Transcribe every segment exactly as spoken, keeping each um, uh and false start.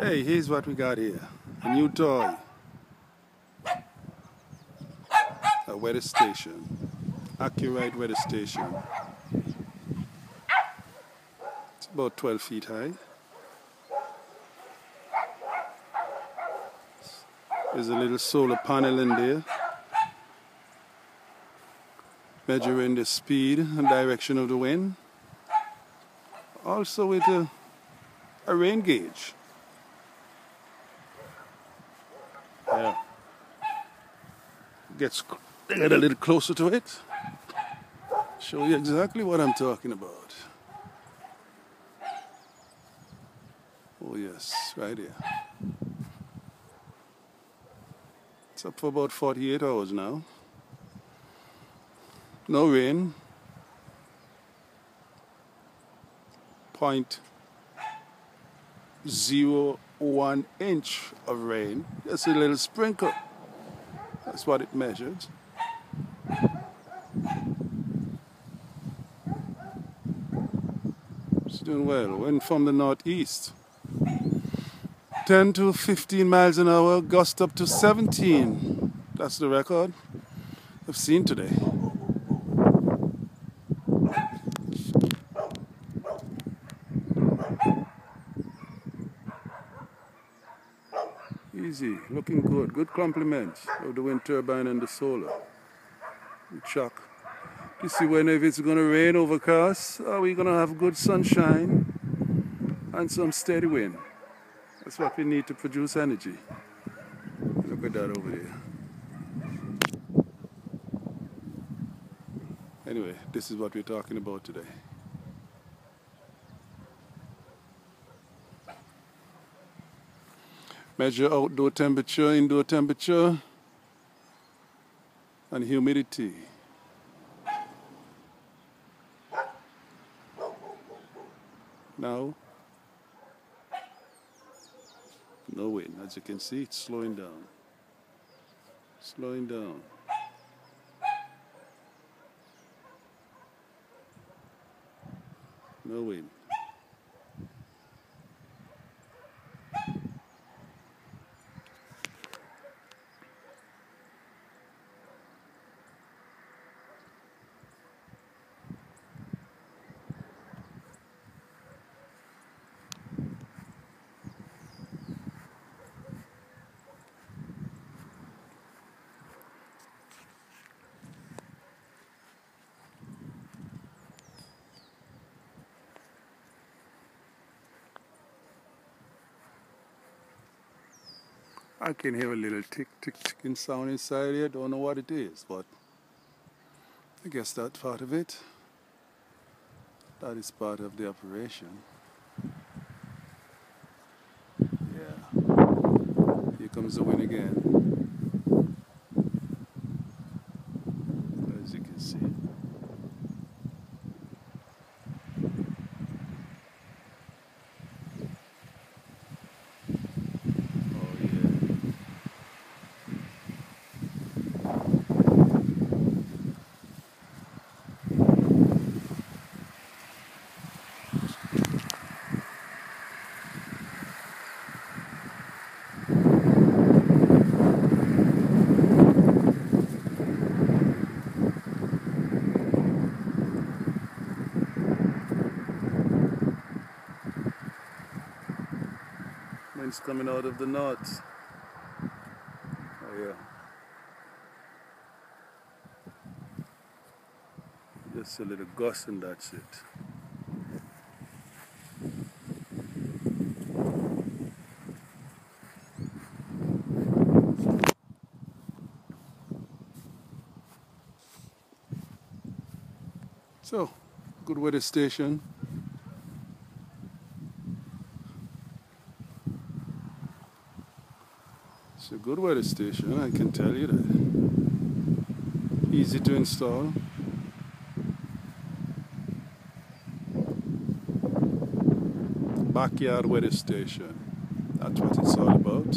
Hey, here's what we got here. A new toy. A weather station. AcuRite weather station. It's about twelve feet high. There's a little solar panel in there, measuring the speed and direction of the wind. Also with a, a rain gauge. Yeah. Gets get a little closer to it. Show you exactly what I'm talking about. Oh yes, right here. It's up for about forty-eight hours now. No rain. zero point zero one inch of rain. Just a little sprinkle. That's what it measured. It's doing well. Wind from the northeast. ten to fifteen miles an hour, gust up to seventeen. That's the record I've seen today. Easy, looking good. Good complement of the wind turbine and the solar. Good shock. You see, whenever it's going to rain, overcast, are we going to have good sunshine and some steady wind? That's what we need to produce energy. Look at that over there. Anyway, this is what we're talking about today. Measure outdoor temperature, indoor temperature, and humidity. Now, no wind. As you can see, it's slowing down. Slowing down. No wind. I can hear a little tick, tick, ticking sound inside here. Don't know what it is, but I guess that's part of it. That is part of the operation. Yeah. Here comes the wind again. As you can see. Wind's coming out of the north. Oh yeah. Just a little gust and that's it. So, good weather station. It's a good weather station, I can tell you that. Easy to install. Backyard weather station. That's what it's all about.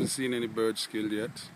haven't seen any birds killed yet.